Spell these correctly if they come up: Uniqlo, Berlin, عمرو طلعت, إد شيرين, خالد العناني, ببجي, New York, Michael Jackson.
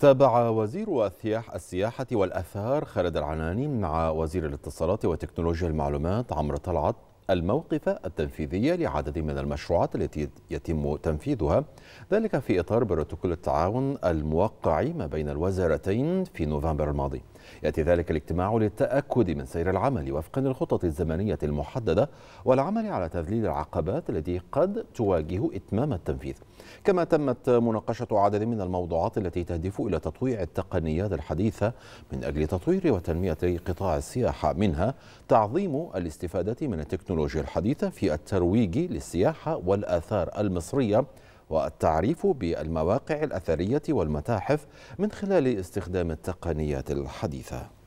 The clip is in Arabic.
تابع وزير السياحة والآثار خالد العناني مع وزير الاتصالات وتكنولوجيا المعلومات عمرو طلعت الموقف التنفيذي لعدد من المشروعات التي يتم تنفيذها، ذلك في إطار بروتوكول التعاون الموقع ما بين الوزارتين في نوفمبر الماضي. يأتي ذلك الاجتماع للتأكد من سير العمل وفقا للخطط الزمنية المحددة والعمل على تذليل العقبات التي قد تواجه إتمام التنفيذ. كما تمت مناقشة عدد من الموضوعات التي تهدف إلى تطويع التقنيات الحديثة من أجل تطوير وتنمية قطاع السياحة، منها تعظيم الاستفادة من التكنولوجيا الحديثة في الترويج للسياحة والآثار المصرية، والتعريف بالمواقع الأثرية والمتاحف من خلال استخدام التقنيات الحديثة.